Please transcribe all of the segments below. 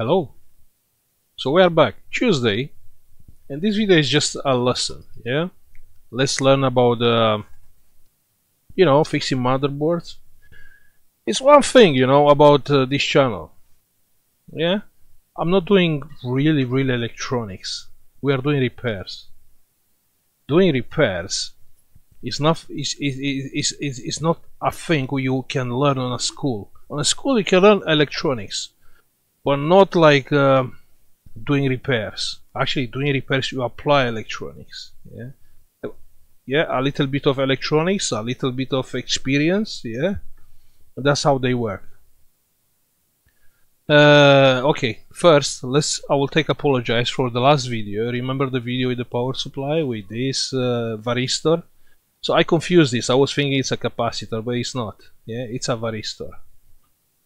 Hello. So we are back Tuesday, and this video is just a lesson. Yeah, let's learn about you know, fixing motherboards. It's one thing, you know, about this channel. Yeah, I'm not doing really electronics. We are doing repairs. Doing repairs is not it's not a thing you can learn on a school. On a school you can learn electronics, but not like doing repairs. Actually, doing repairs you apply electronics. Yeah, a little bit of electronics, a little bit of experience. Yeah, that's how they work. Okay, first I will apologize for the last video. Remember the video with the power supply with this varistor? So I confused this. I was thinking it's a capacitor, but it's not. Yeah, it's a varistor.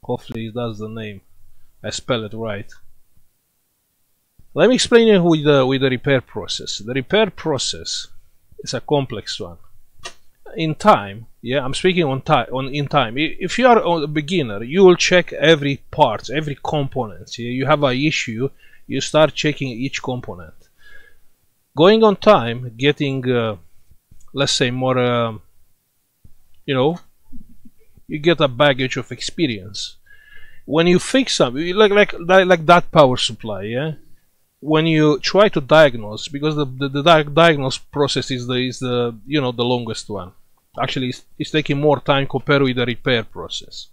Hopefully that's the name. I spell it right. Let me explain you with the repair process. The repair process is a complex one. In time, yeah, I'm speaking on time. In time, if you are a beginner, you will check every part, every component. Yeah? You have an issue, you start checking each component. Going on time, getting, let's say, more, you know, you get a baggage of experience. When you fix something, like that power supply, yeah. When you try to diagnose, because the diagnose process is the you know, the longest one. Actually, it's taking more time compared with the repair process.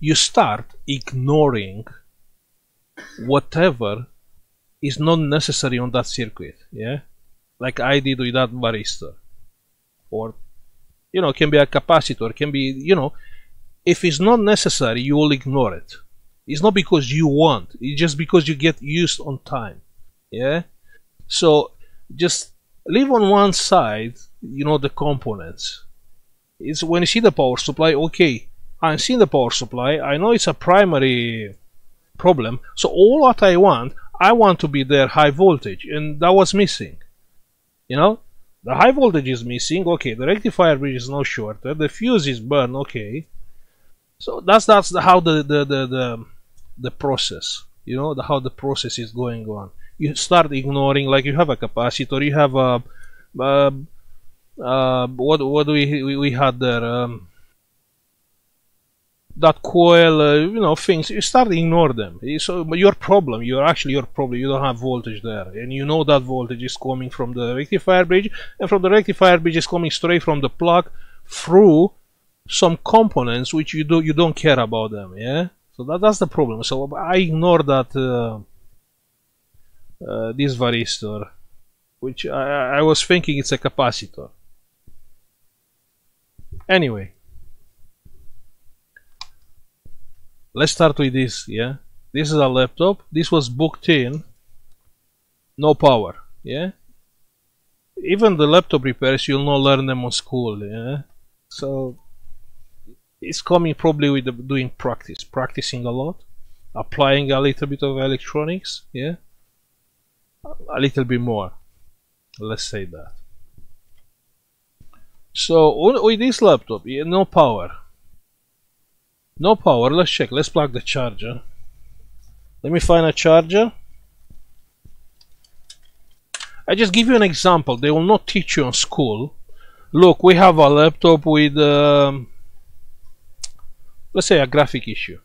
You start ignoring whatever is not necessary on that circuit. Yeah, like I did with that varistor, or you know, can be a capacitor, can be, you know, if it's not necessary, you will ignore it. It's not because you want, it's just because you get used on time. Yeah, so just leave on one side, you know, the components. It's when you see the power supply, okay, I'm seeing the power supply, I know it's a primary problem, so all what I want to be there high voltage, and that was missing. You know, the high voltage is missing, okay, the rectifier bridge is not shorted, the fuse is burned, okay. So that's how the process, you know, how the process is going on. You start ignoring, like you have a capacitor, you have a what we had there, that coil, you know, things. You start ignore them. So your problem, you don't have voltage there, and you know that voltage is coming from the rectifier bridge, and from the rectifier bridge is coming straight from the plug through some components which you don't care about them. Yeah, so that's the problem. So I ignore that this varistor, which I was thinking it's a capacitor. Anyway, let's start with this. Yeah, this is a laptop. This was booked in, no power. Yeah, even the laptop repairs, you'll not learn them on school. Yeah, so it's coming probably with doing practicing a lot, applying a little bit of electronics. Yeah, a little bit more, let's say that. So with this laptop, yeah, no power. Let's check, let's plug the charger. Let me find a charger. I just give you an example. They will not teach you on school. Look, we have a laptop with let's say a graphic issue.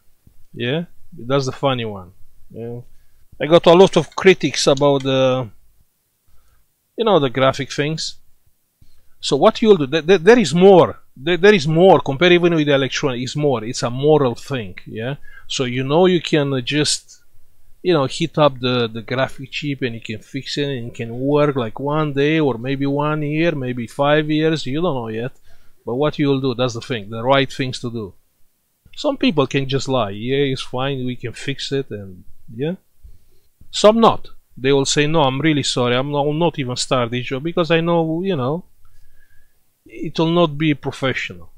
Yeah, that's the funny one. Yeah, I got a lot of critics about the, you know, the graphic things. So what you'll do, there is more. There is more compared even with the electronic. It's more. It's a moral thing. Yeah. So you know, you can just, you know, heat up the graphic chip, and you can fix it, and it can work like one day, or maybe 1 year, maybe 5 years. You don't know yet. But what you'll do, that's the thing. The right things to do. Some people can just lie. Yeah, it's fine, we can fix it, and yeah. Some not. They will say, no, I'm really sorry, I will not even start this job, because I know, you know, it will not be professional.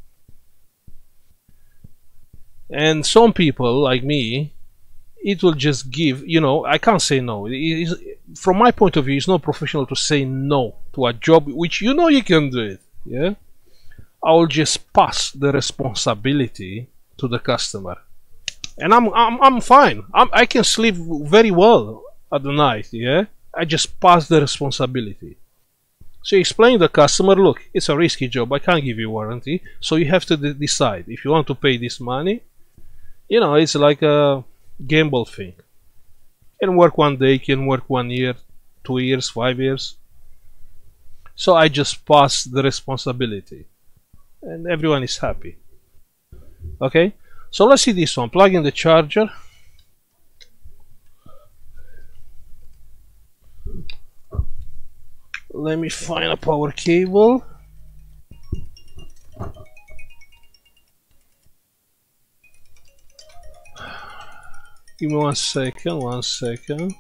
And some people, like me, it will just give, you know, I can't say no. From my point of view, it's not professional to say no to a job which you know you can do it. Yeah, I will just pass the responsibility to the customer, and I'm fine. I can sleep very well at the night. Yeah, I just pass the responsibility. So you explain to the customer, look, it's a risky job. I can't give you warranty, so you have to decide if you want to pay this money. You know, it's like a gamble thing. You can work one day, you can work 1 year, 2 years, 5 years. So I just pass the responsibility, and everyone is happy. Okay, so let's see this one. Plug in the charger. Let me find a power cable. Give me 1 second, 1 second.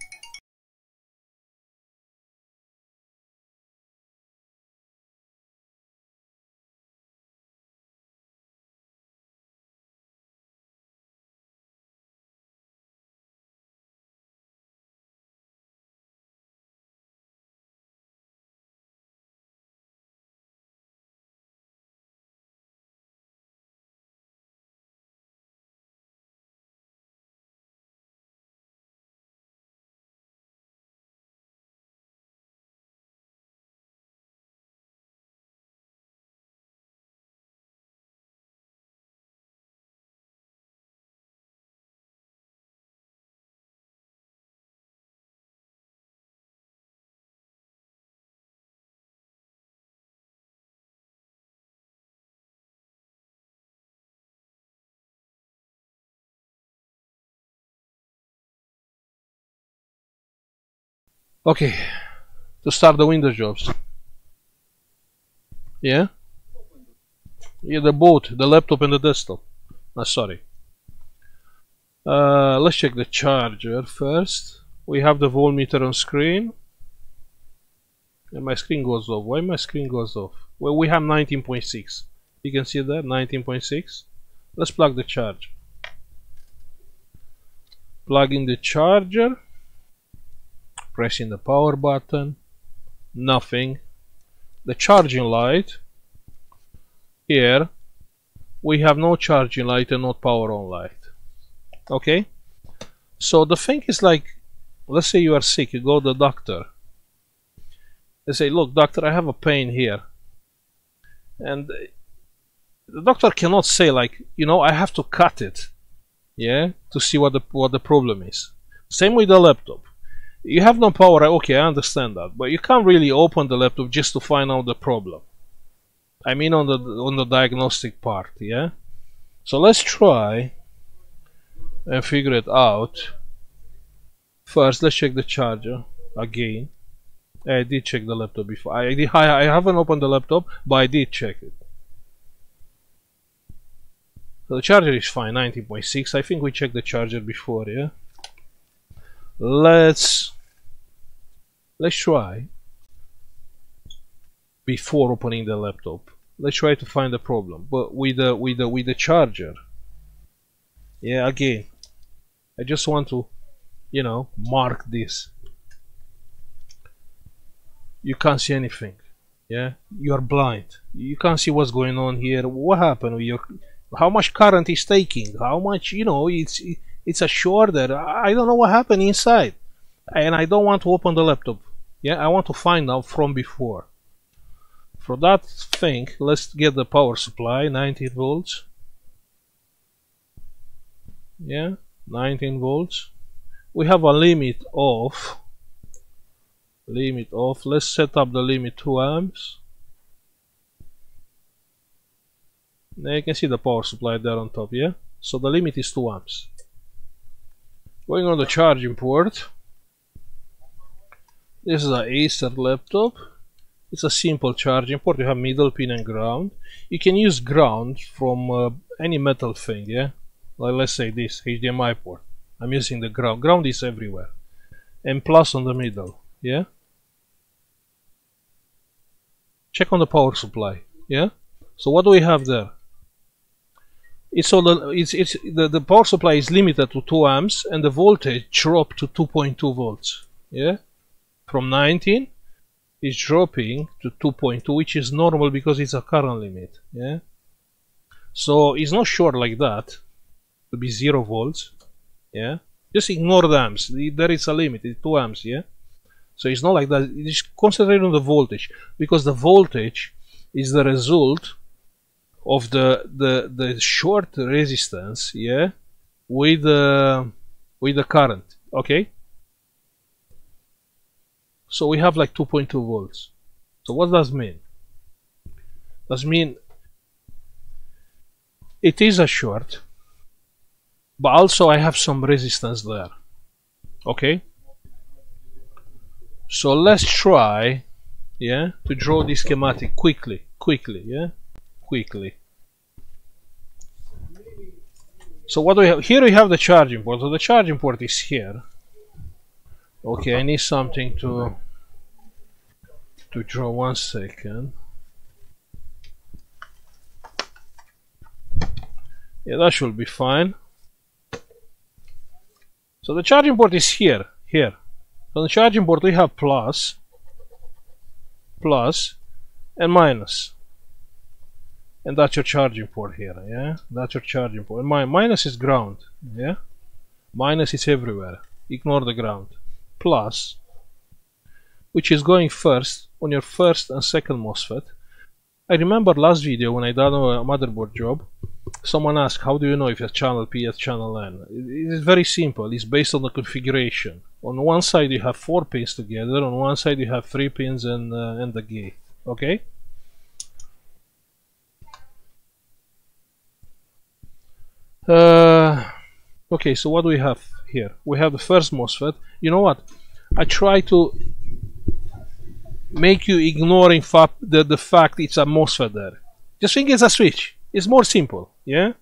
Okay, to start the window jobs. Yeah? Yeah, the both, the laptop and the desktop. No, sorry. Let's check the charger first. We have the voltmeter on screen. And my screen goes off. Why my screen goes off? Well, we have 19.6. You can see that, 19.6. Let's plug the charger. Plug in the charger. Pressing the power button, nothing. The charging light here, we have no charging light and not power on light. Okay, so the thing is, like, let's say you are sick, you go to the doctor. They say, look, doctor, I have a pain here, and the doctor cannot say, like, you know, I have to cut it, yeah, to see what the problem is. Same with the laptop. You have no power, okay, I understand that, but you can't really open the laptop just to find out the problem. I mean, on the diagnostic part, yeah? So let's try and figure it out. First, let's check the charger again. I did check the laptop before. I haven't opened the laptop, but I did check it. So the charger is fine, 19.6. I think we checked the charger before, yeah? Let's try, before opening the laptop, let's try to find the problem, but with the charger. Yeah, again, I just want to, you know, mark this. You can't see anything. Yeah, you are blind. You can't see what's going on here. What happened with your? How much current is taking? How much? You know, it's a shorter. I don't know what happened inside, and I don't want to open the laptop. Yeah, I want to find out from before. For that thing, let's get the power supply, 19 volts. Yeah, 19 volts. We have a limit off. Limit off. Let's set up the limit 2 amps. Now you can see the power supply there on top, yeah? So the limit is 2 amps. Going on the charging port. This is an Acer laptop. It's a simple charging port. You have middle pin and ground. You can use ground from any metal thing, yeah? Like, let's say this HDMI port. I'm using the ground. Ground is everywhere. And plus on the middle, yeah? Check on the power supply, yeah? So what do we have there? The power supply is limited to 2 amps and the voltage dropped to 2.2 volts. Yeah, from 19, it's dropping to 2.2, which is normal because it's a current limit. Yeah, so it's not short like that. to be 0 volts. Yeah, just ignore the amps. There is a limit, it's 2 amps. Yeah, so it's not like that. It's concentrated on the voltage, because the voltage is the result of the short resistance, yeah, with the current. Okay, so we have like 2.2 volts. So what does mean? Does mean it is a short, but also I have some resistance there. Okay, so let's try, yeah, to draw this schematic quickly. Yeah, quickly. So what do we have here? We have the charging port. So the charging port is here. Okay, I need something to draw. 1 second. Yeah, that should be fine. So the charging port is here. Here. On the charging port we have plus, and minus. And that's your charging port here, yeah? That's your charging port. My minus is ground, yeah? Minus is everywhere. Ignore the ground. Plus, which is going first on your first and second MOSFET. I remember last video when I done a motherboard job, someone asked, how do you know if it's channel P or channel N? It is very simple. It's based on the configuration. On one side you have 4 pins together, on one side you have 3 pins and the gate. Okay? Okay, so what do we have here? We have the first MOSFET. You know what? I try to make you ignoring the fact it's a MOSFET there. Just think it's a switch. It's more simple, yeah?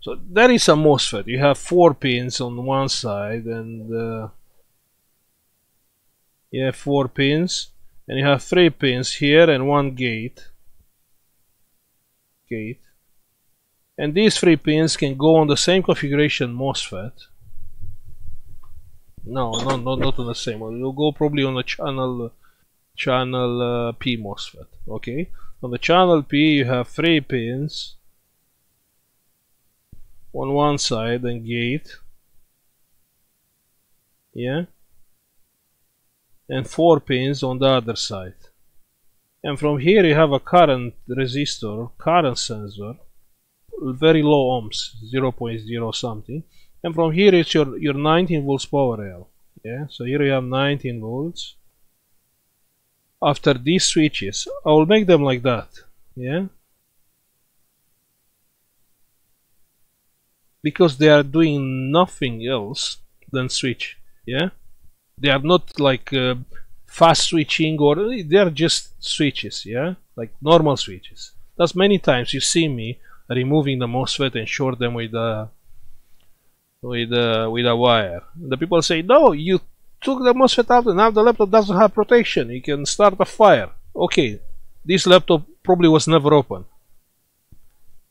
So there is a MOSFET. You have 4 pins on one side and... yeah, 4 pins. And you have 3 pins here and 1 gate. And these 3 pins can go on the same configuration MOSFET. No, not on the same one. It'll go probably on the channel P MOSFET, okay? On the channel P you have 3 pins on one side and gate, yeah, and 4 pins on the other side. And from here you have a current resistor, current sensor, very low ohms, 0.0 something. And from here it's your 19 volts power rail, yeah. So here you have 19 volts. After these switches, I will make them like that, yeah, because they are doing nothing else than switch, yeah. They are not like fast switching, or they are just switches, yeah, like normal switches. That's many times you see me removing the MOSFET and short them with a wire. The people say, no, you took the MOSFET out and now the laptop doesn't have protection, you can start a fire. Okay, this laptop probably was never open.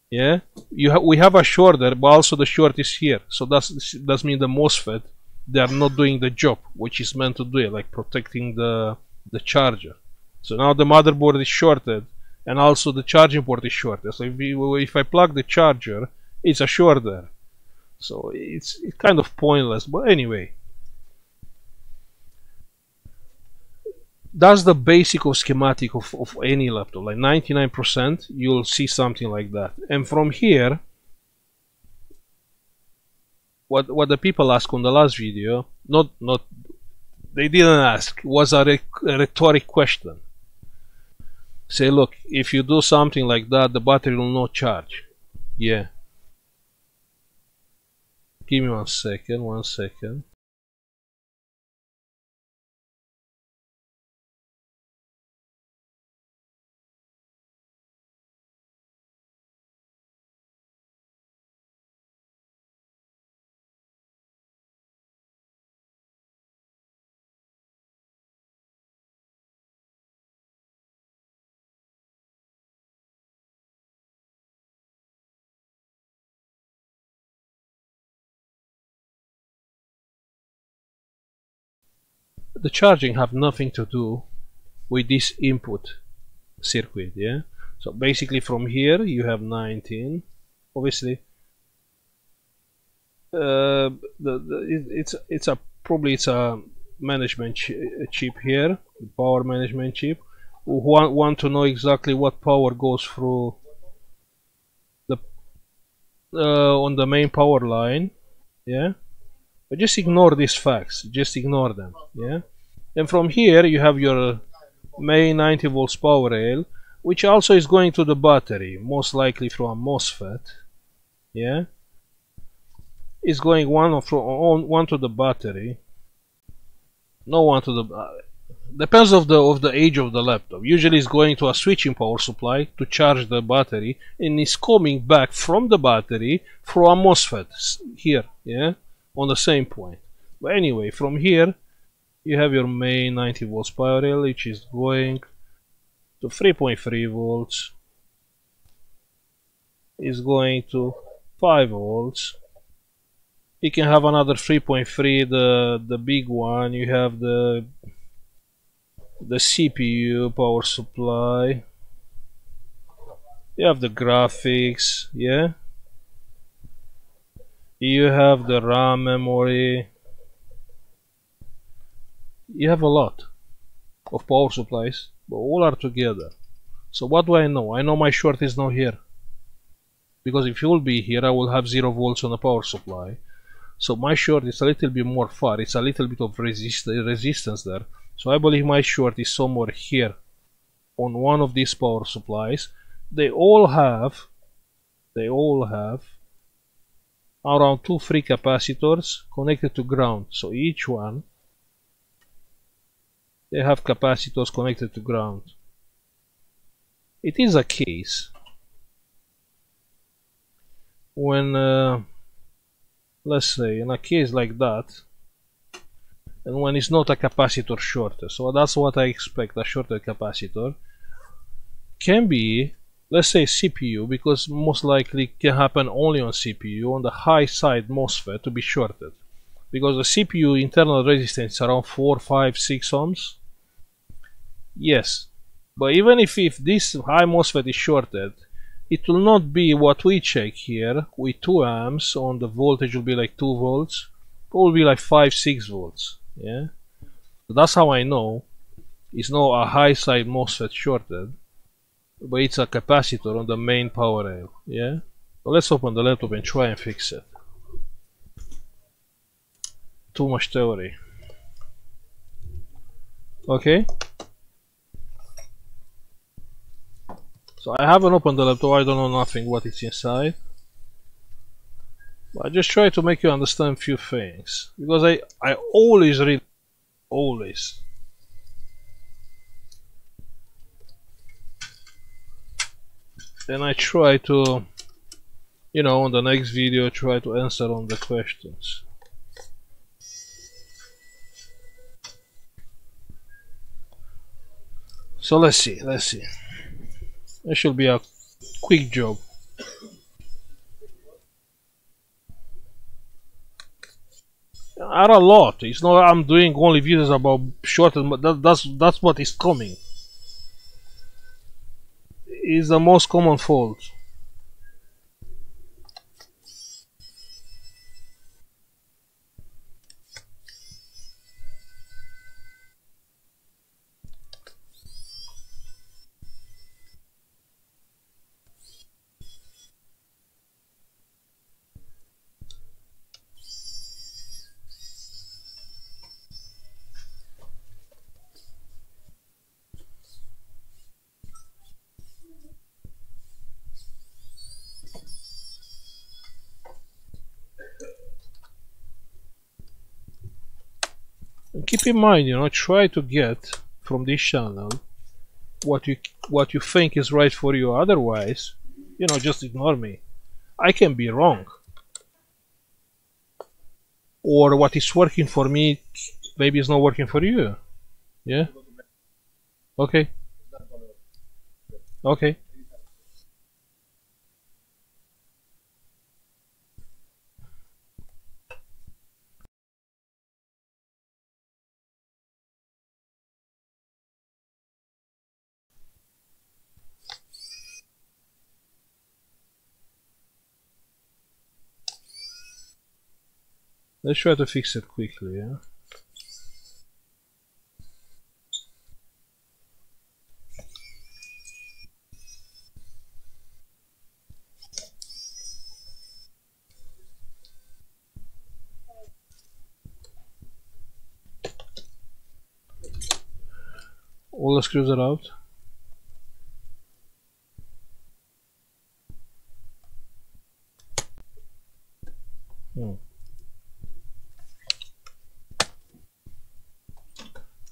Yeah, we have a short there, but also the short is here. So that means the MOSFET, they are not doing the job which is meant to do it, like protecting the charger. So now the motherboard is shorted and also the charging port is shorted. So if I plug the charger, it's a short there. So it's kind of pointless, but anyway. That's the basic schematic of any laptop. Like 99% you'll see something like that. And from here, what the people asked on the last video, not they didn't ask, was a rhetoric question. Say, look, if you do something like that, the battery will not charge. Yeah. Give me 1 second, 1 second. The charging have nothing to do with this input circuit, yeah. So basically from here you have 19, obviously it's probably a management chip here, power management chip. We want to know exactly what power goes through the on the main power line, yeah. But just ignore these facts, just ignore them, yeah. And from here you have your main 90 volts power rail, which also is going to the battery, most likely from a MOSFET, yeah. It's going one to the battery, no one to the depends of the age of the laptop. Usually it's going to a switching power supply to charge the battery, and it's coming back from the battery through a MOSFET here, yeah, on the same point. But anyway, from here you have your main 90 volts power rail, which is going to 3.3 volts, is going to 5 volts. You can have another 3.3, the big one. You have the CPU power supply, you have the graphics, yeah, you have the RAM memory, you have a lot of power supplies, but all are together. So what do I know? I know my short is not here, because if you will be here I will have 0 volts on the power supply. So my short is a little bit more far, it's a little bit of resistance there. So I believe my short is somewhere here on one of these power supplies. They all have around 2-3 capacitors connected to ground. So each one, they have capacitors connected to ground. It is a case when let's say in a case like that, and when it's not a capacitor shorter. So that's what I expect, a shorter capacitor. Can be, let's say, CPU, because most likely it can happen only on CPU, on the high side MOSFET to be shorted, because the CPU internal resistance is around 4, 5, 6 ohms. Yes, but even if this high MOSFET is shorted, it will not be what we check here with 2 amps. On the voltage will be like 2 volts, it will be like 5-6 volts, yeah. So that's how I know it's not a high side MOSFET shorted, but it's a capacitor on the main power rail, yeah. So let's open the laptop and try and fix it. Too much theory. Okay, so I haven't opened the laptop, I don't know nothing what it's inside. I just try to make you understand few things, because I always read, always. And I try to, you know, on the next video try to answer on the questions. So let's see. It should be a quick job. Are a lot. It's not I'm doing only videos about shorted, but that's what is coming. It's the most common fault. Keep in mind, you know, try to get from this channel what you think is right for you. Otherwise, you know, just ignore me. I can be wrong, or what is working for me maybe is not working for you. Yeah. Okay. Okay. Let's try to fix it quickly, yeah? All the screws are out.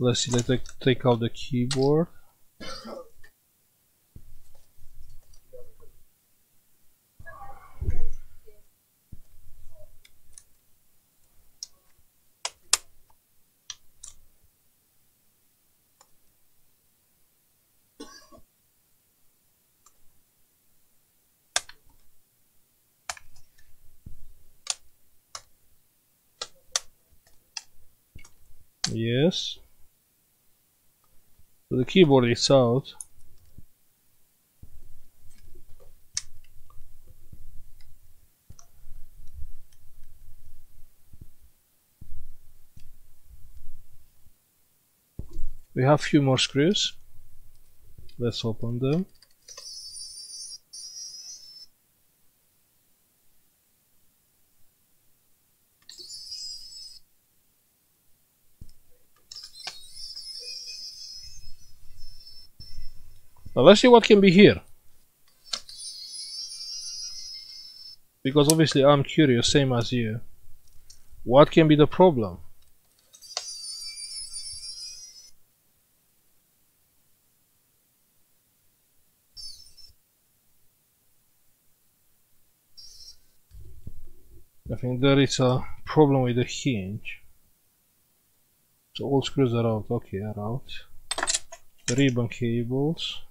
Let's see, let's take out the keyboard. Yes. So the keyboard is out. We have a few more screws. Let's open them. Now let's see what can be here, because obviously I'm curious, same as you. What can be the problem? I think there is a problem with the hinge. So all screws are out, okay, are out. The ribbon cables.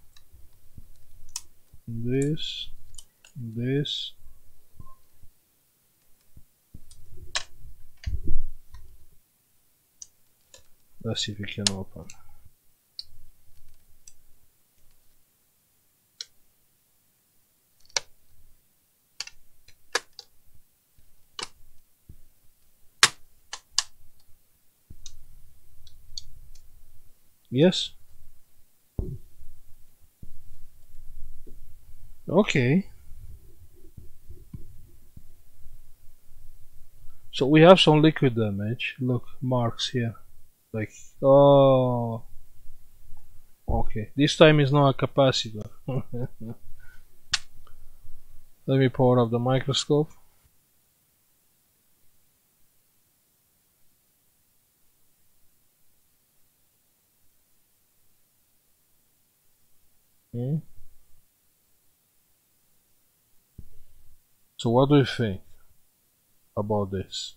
This, let's see if we can open. Yes. Okay, so we have some liquid damage. Look, marks here, like, oh, okay, this time is not a capacitor. Let me power up the microscope. So what do you think about this?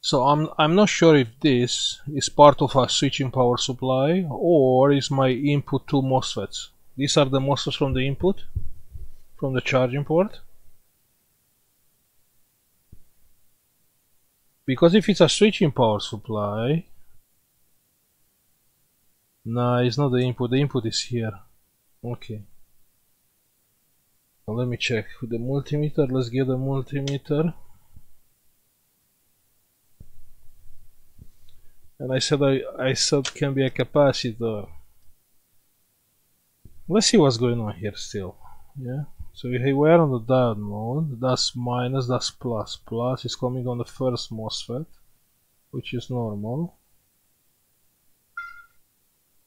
So I'm not sure if this is part of a switching power supply or is my input two MOSFETs. These are the MOSFETs from the input, from the charging port. Because if it's a switching power supply, nah, it's not the input. The input is here. Okay. Now let me check with the multimeter. Let's get the multimeter. And I said can be a capacitor. Let's see what's going on here still. Yeah. So we are on the diode mode. That's minus, that's plus. Plus is coming on the first MOSFET, which is normal.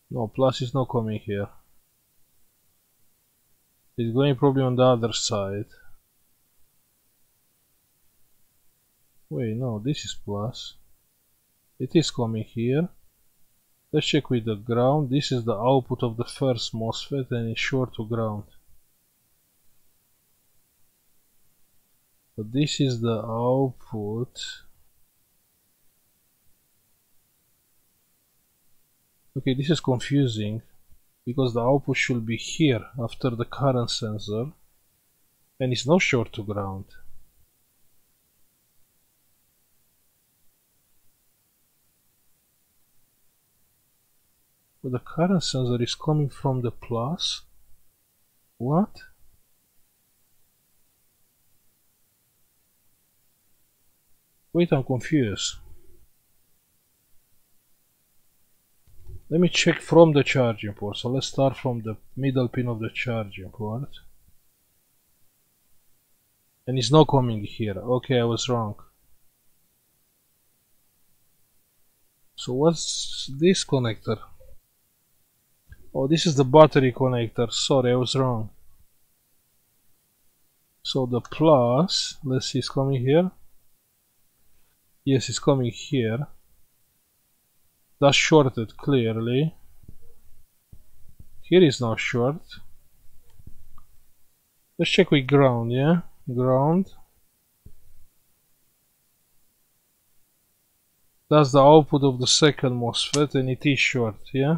No, plus is not coming here. It's going probably on the other side. Wait, no, this is plus. It is coming here. Let's check with the ground. This is the output of the first MOSFET and it's short to ground. So this is the output. Okay, this is confusing because the output should be here after the current sensor and it's not short to ground. But the current sensor is coming from the plus. What? Wait, I'm confused. Let me check from the charging port. So let's start from the middle pin of the charging port. And it's not coming here. Okay, I was wrong. So what's this connector? Oh, this is the battery connector. Sorry, I was wrong. So the plus, let's see, it's coming here. Yes, it's coming here. That's shorted clearly. Here is now short. Let's check with ground, yeah? Ground. That's the output of the second MOSFET and it is short, yeah?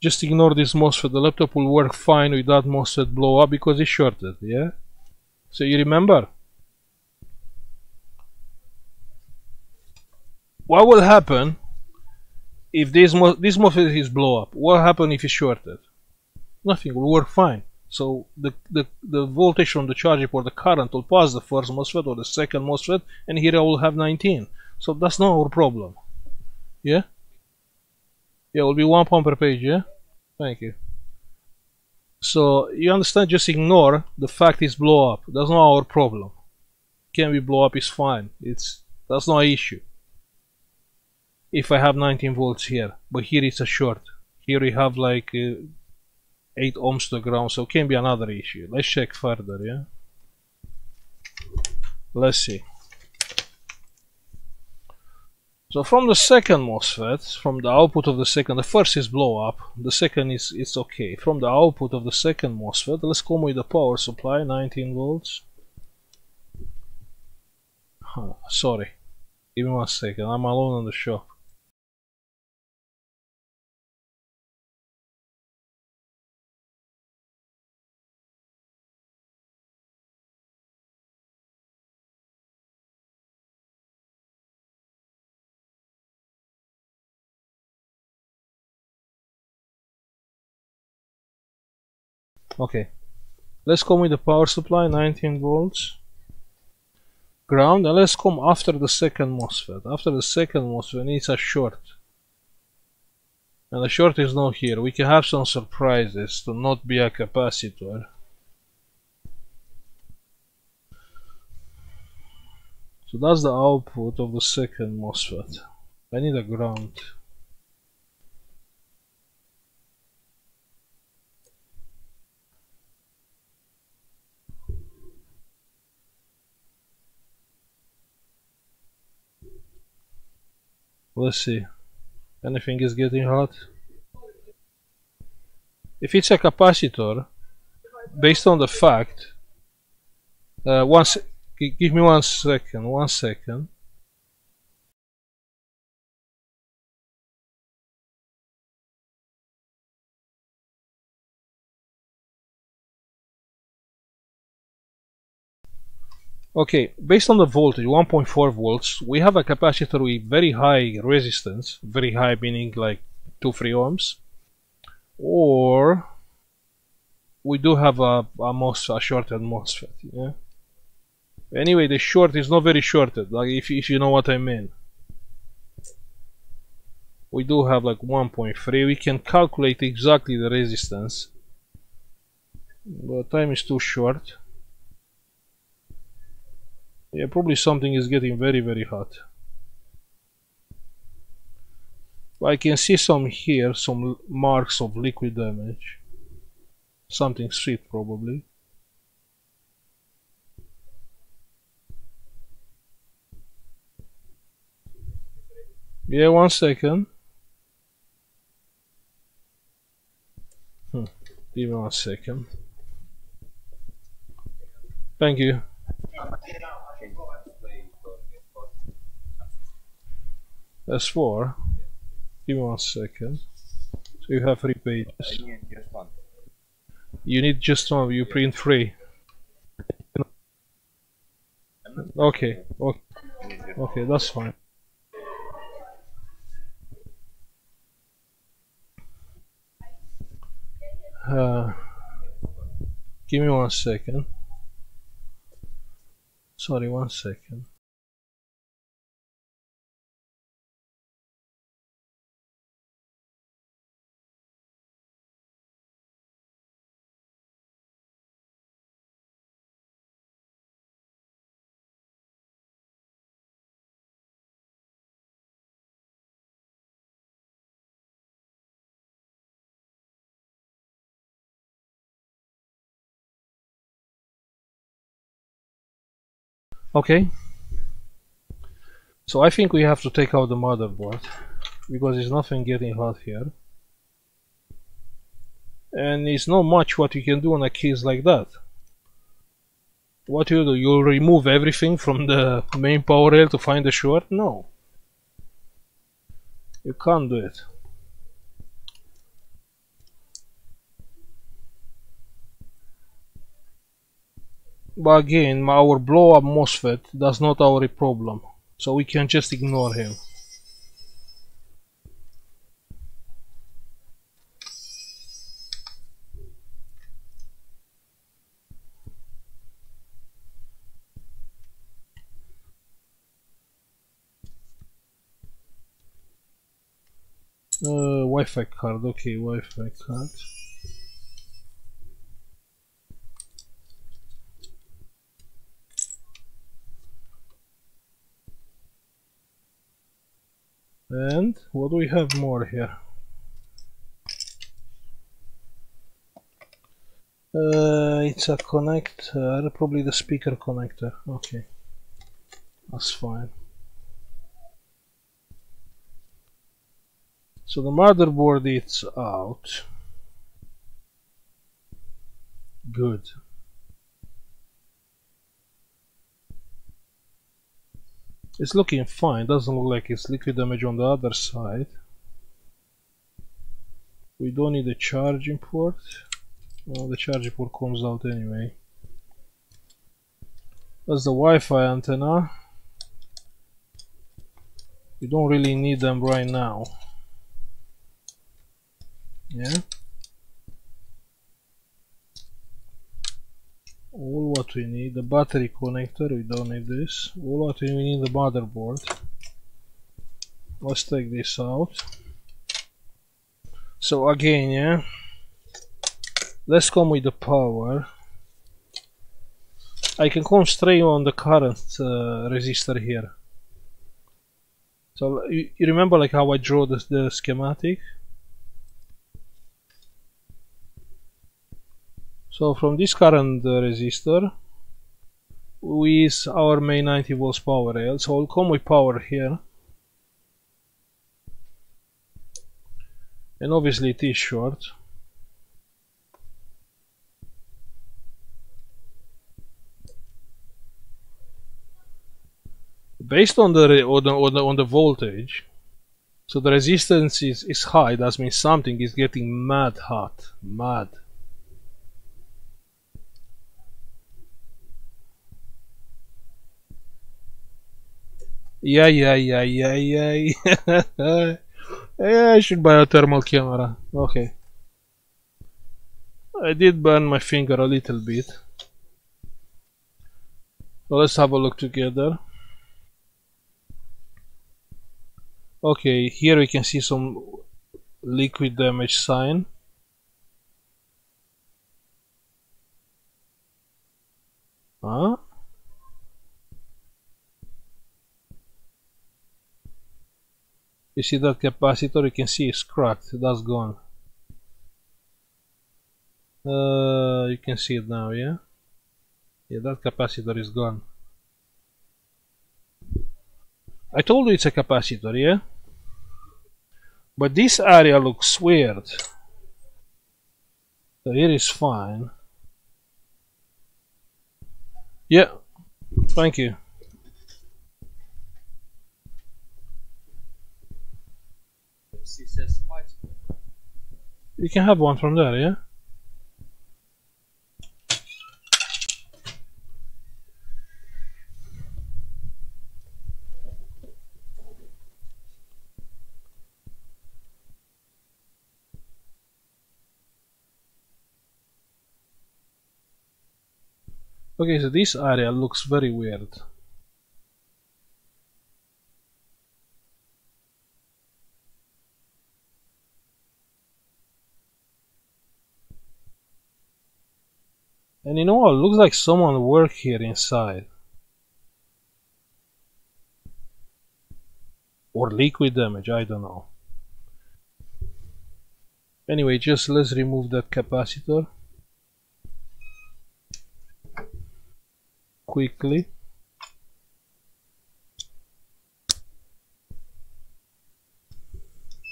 Just ignore this MOSFET, the laptop will work fine without MOSFET blow up because it's shorted, yeah? So you remember? What will happen if this MOSFET is blow up? What happens if it's shorted? Nothing, will work fine. So the voltage from the charging port, the current will pass the first MOSFET or the second MOSFET, and here I will have 19. So that's not our problem. Yeah? Yeah, it will be 1 pound per page, yeah? Thank you. So, you understand, just ignore the fact it's blow up. That's not our problem. Can we blow up? It's fine. That's not an issue. If I have 19 volts here, but here it's a short. Here we have like 8 ohms to the ground, so it can be another issue. Let's check further, yeah? Let's see. So from the second MOSFET, from the output of the second, the first is blow up, the second is it's okay. From the output of the second MOSFET, let's come with the power supply, 19 volts. Huh, sorry, give me 1 second, I'm alone on the shop. Okay, let's come with the power supply, 19 volts, ground, and let's come after the second MOSFET. After the second MOSFET needs a short. And the short is not here. We can have some surprises to not be a capacitor. So that's the output of the second MOSFET. I need a ground. Let's see. Anything is getting hot. If it's a capacitor, based on the fact, give me 1 second. 1 second. Okay, based on the voltage, 1.4 volts, we have a capacitor with very high resistance, very high meaning like 2-3 ohms, or we do have a shorted MOSFET, yeah? Anyway, the short is not very shorted, like if you know what I mean. We do have like 1.3, we can calculate exactly the resistance, but time is too short. Yeah, probably something is getting very, very hot. I can see some here, some marks of liquid damage. Something sweet, probably. Yeah, 1 second. Give me 1 second. Thank you. S4, give me 1 second. So you have 3 pages. You need just one, you print 3. Okay. Okay, that's fine. Give me 1 second. Sorry, 1 second. Okay, so I think we have to take out the motherboard because there's nothing getting hot here, and it's not much what you can do on a case like that. What you do, you'll remove everything from the main power rail to find the short? No, you can't do it. But again, our blow up MOSFET, that's not our problem, so we can just ignore him. Wi-Fi card, okay, Wi-Fi card. And what do we have more here? It's a connector, probably the speaker connector. Okay, that's fine. So the motherboard is out. Good. It's looking fine, doesn't look like it's liquid damage on the other side. We don't need a charging port. Well, the charging port comes out anyway. That's the Wi-Fi antenna. We don't really need them right now. Yeah. All what we need, the battery connector, we don't need this. All what we need, the motherboard. Let's take this out. So again, yeah, let's come with the power. I can come straight on the current resistor here. So you remember like how I draw the schematic? So from this current resistor, we use our main 90 volts power rail. So I'll come with power here, and obviously it is short. Based on the voltage, so the resistance is high. That means something is getting mad hot, mad. Yeah. I should buy a thermal camera. Okay. I did burn my finger a little bit. So let's have a look together. Okay, here we can see some liquid damage sign. Huh? You see that capacitor, you can see it's cracked, that's gone. You can see it now, yeah? Yeah, that capacitor is gone. I told you it's a capacitor, yeah? But this area looks weird. So here is fine. Yeah, thank you. You can have one from there, yeah? Okay, so this area looks very weird. And you know what, it looks like someone worked here inside. Or liquid damage, I don't know. Anyway, just let's remove that capacitor. Quickly.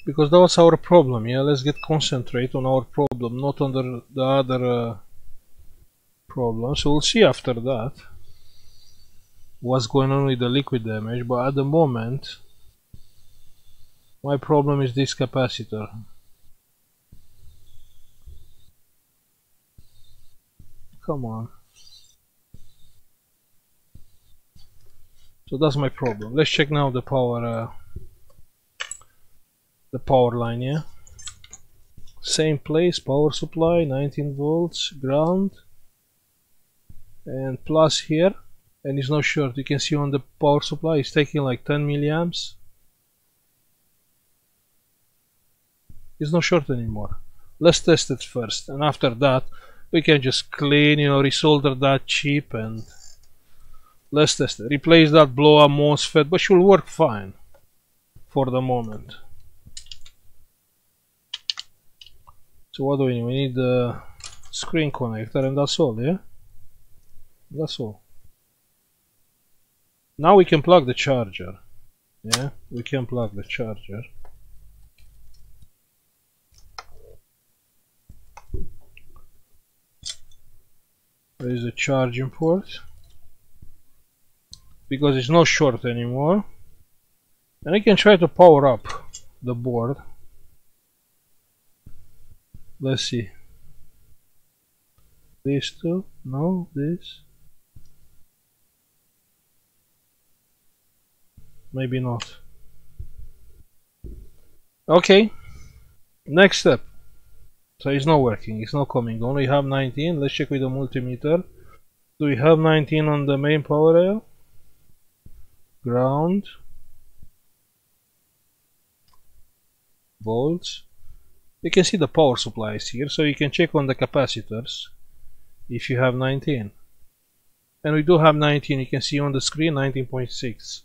Because that was our problem, yeah? Let's get concentrate on our problem, not on the other... problem. So we'll see after that what's going on with the liquid damage, but at the moment my problem is this capacitor. Come on. So that's my problem. Let's check now the power line, yeah? Same place, power supply, 19 volts, ground. And plus here, and it's not short. You can see on the power supply it's taking like 10 milliamps. It's not short anymore. Let's test it first, and after that we can just clean, you know, resolder that chip, and let's test it. Replace that blow up MOSFET, but should work fine for the moment. So what do we need? We need the screen connector, and that's all, yeah? That's all. Now we can plug the charger. Yeah, we can plug the charger. There is a charging port. Because it's not short anymore. And I can try to power up the board. Let's see. These two. No, this. Maybe not. Okay, next step. So it's not working, it's not coming. Only have 19. Let's check with the multimeter. Do we have 19 on the main power rail? Ground. Volts. You can see the power supplies here, so you can check on the capacitors if you have 19. And we do have 19. You can see on the screen 19.6.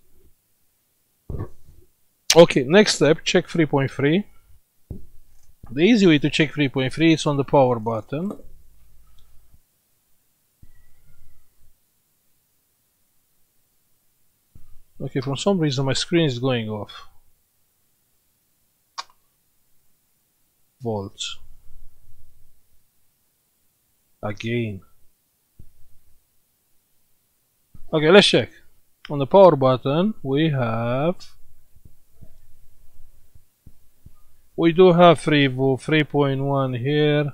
Okay, next step, check 3.3. The easy way to check 3.3 is on the power button. Okay, for some reason my screen is going off. Volts. Again. Okay, let's check. On the power button we do have 3.1 here.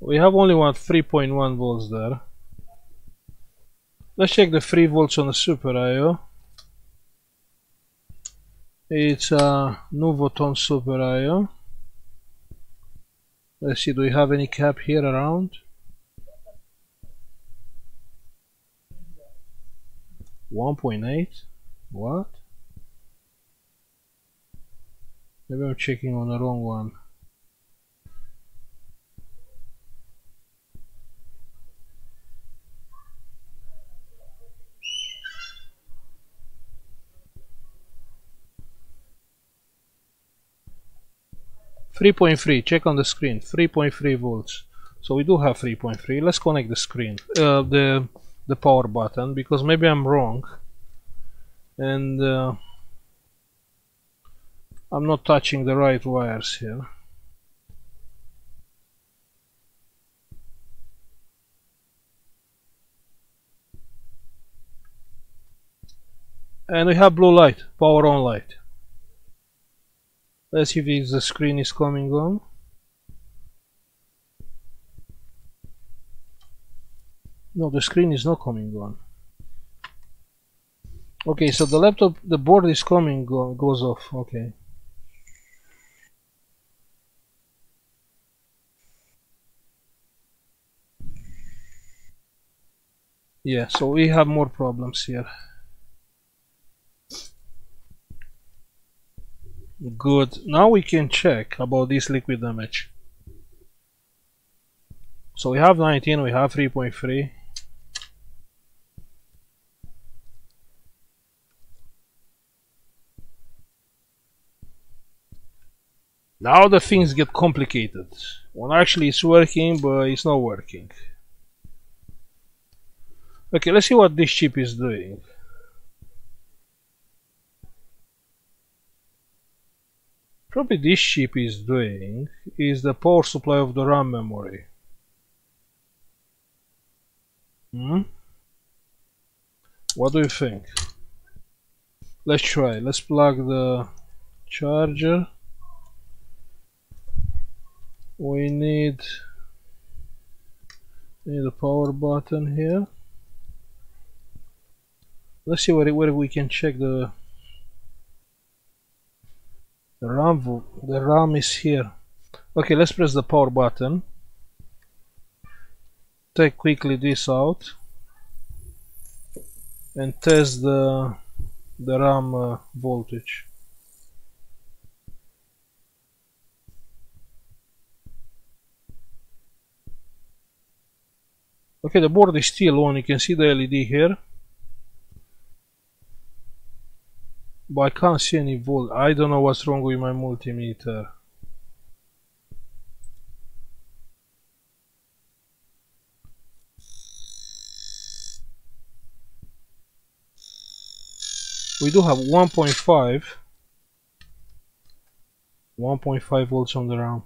We have only one 3.1 volts there. Let's check the 3 volts on the Super IO. It's a NouvoTone Super IO. Let's see, do we have any cap here around? $1.8? What? Maybe I'm checking on the wrong one. $3.3, check on the screen, 3.3 volts. So we do have 3.3. Let's connect the screen, the power button, because maybe I'm wrong and I'm not touching the right wires here. And we have blue light, power on light. Let's see if the screen is coming on. No, the screen is not coming on. Okay, so the board is coming, goes off. Okay. Yeah, so we have more problems here. Good, now we can check about this liquid damage. So we have 19, we have 3.3. Now the things get complicated. Well, actually it's working, but it's not working. Okay, let's see what this chip is doing. Probably this chip is doing is the power supply of the RAM memory. What do you think? Let's try. Let's plug the charger. We need a power button here. Let's see where we can check the RAM. The RAM is here. Okay, let's press the power button. Take quickly this out and test the RAM voltage. Okay, the board is still on. You can see the LED here. But I can't see any volt. I don't know what's wrong with my multimeter. We do have 1.5 volts on the RAM.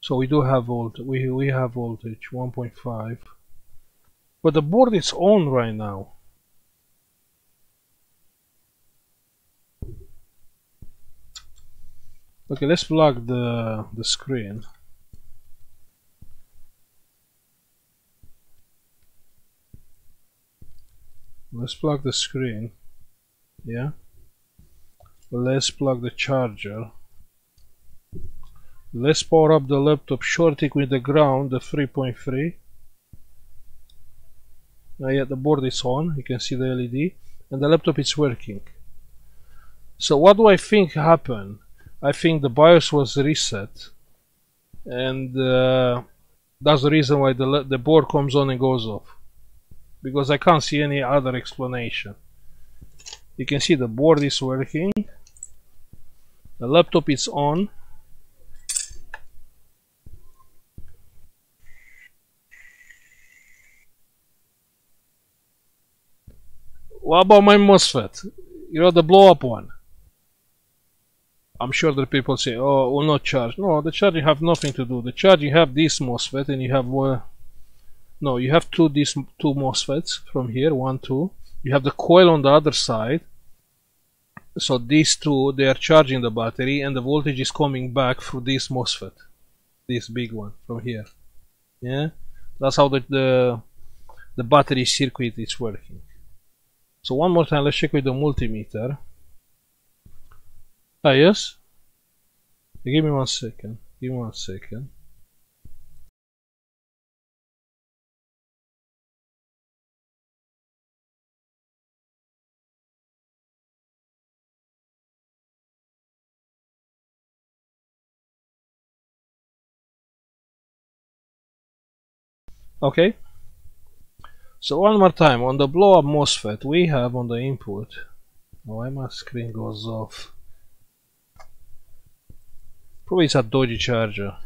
So we do have we have voltage 1.5, but the board is on right now. Okay, let's plug the screen. Let's plug the screen. Yeah. Let's plug the charger. Let's power up the laptop, shorting with the ground, the 3.3. Now yeah, the board is on, you can see the LED, and the laptop is working. So what do I think happened? I think the BIOS was reset, and that's the reason why the board comes on and goes off. Because I can't see any other explanation. You can see the board is working, the laptop is on. What about my MOSFET? You know, the blow up one. I'm sure that people say, oh, will not charge. No, the charging have nothing to do. The charging have this MOSFET and you have no, you have these two MOSFETs from here, 1, 2. You have the coil on the other side. So these two, they are charging the battery and the voltage is coming back through this MOSFET. This big one from here. Yeah? That's how the battery circuit is working. So one more time, let's check with the multimeter. Ah, yes? Give me 1 second. Give me 1 second. Okay. So one more time, on the blow-up MOSFET, we have on the input. Why my screen goes off? Probably it's a dodgy charger.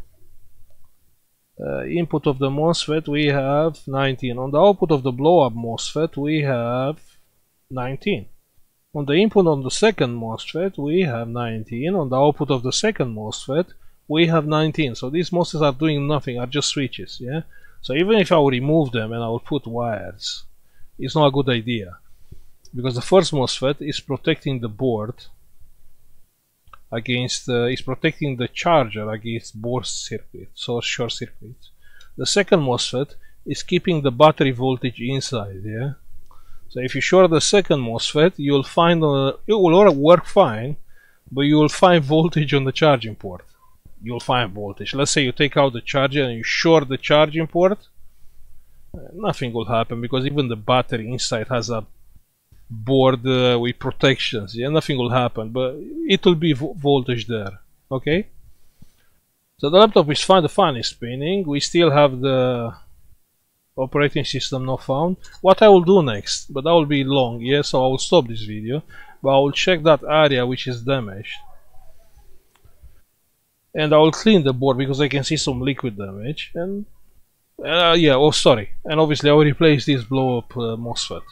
Input of the MOSFET, we have 19. On the output of the blow-up MOSFET, we have 19. On the input on the second MOSFET, we have 19. On the output of the second MOSFET, we have 19. So these MOSFETs are doing nothing, are just switches, yeah? So even if I would remove them and I would put wires, it's not a good idea. Because the first MOSFET is protecting the board against, is protecting the charger against board circuit, so short circuits. The second MOSFET is keeping the battery voltage inside, yeah? So if you short the second MOSFET, you'll find, it will work fine, but you'll find voltage on the charging port. You'll find voltage. Let's say you take out the charger and you short the charging port, nothing will happen, because even the battery inside has a board with protections. Yeah, nothing will happen, but it will be voltage there. Okay, so the laptop is fine. The fan is spinning. We still have the operating system not found. What I will do next, but that will be long. Yeah, so I will stop this video, but I will check that area which is damaged, and I will clean the board because I can see some liquid damage. And yeah, oh sorry, and obviously I will replace this blow up MOSFET.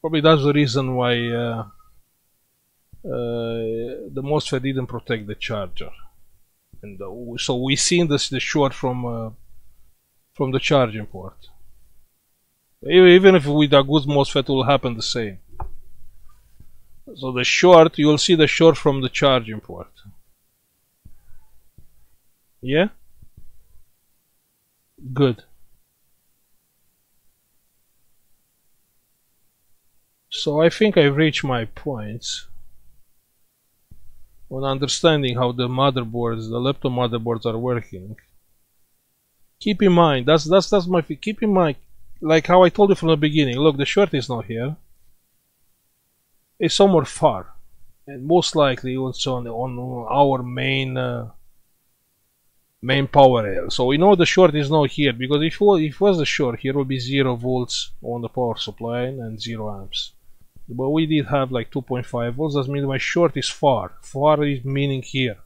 Probably that's the reason why the MOSFET didn't protect the charger, and so we seen this the short from the charging port. Even if with a good MOSFET, it will happen the same. So the short, you'll see the short from the charging port. Yeah? Good. So I think I've reached my points on understanding how the motherboards, the laptop motherboards are working. Keep in mind, that's my thing. Keep in mind, like how I told you from the beginning, look, the short is not here. It's somewhere far, and most likely it's on our main main power rail. So we know the short is not here, because if it was the short, here will be 0 volts on the power supply and 0 amps. But we did have like 2.5 volts, that means my short is far. Far is meaning here,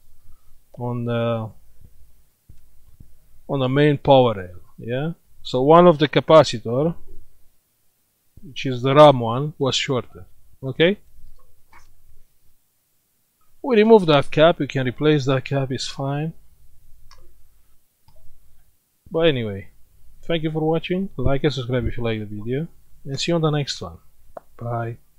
on the main power rail, yeah? So one of the capacitor, which is the RAM one, was shorted, okay? We remove that cap, you can replace that cap, it's fine. But anyway, thank you for watching, like and subscribe if you like the video, and see you on the next one. Bye.